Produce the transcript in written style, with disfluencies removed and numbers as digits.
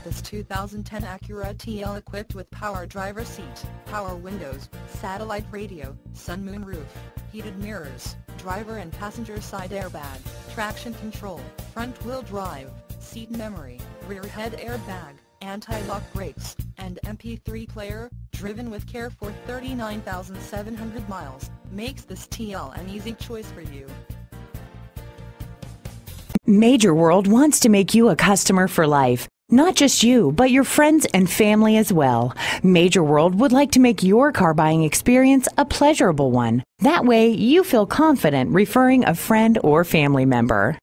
at this 2010 Acura TL equipped with power driver seat, power windows, satellite radio, sun-moon roof, heated mirrors, driver and passenger side airbag, traction control, front-wheel drive, seat memory, rear head airbag, anti-lock brakes, and MP3 player, driven with care for 39,700 miles, makes this TL an easy choice for you. Major World wants to make you a customer for life. Not just you, but your friends and family as well. Major World would like to make your car buying experience a pleasurable one. That way, you feel confident referring a friend or family member.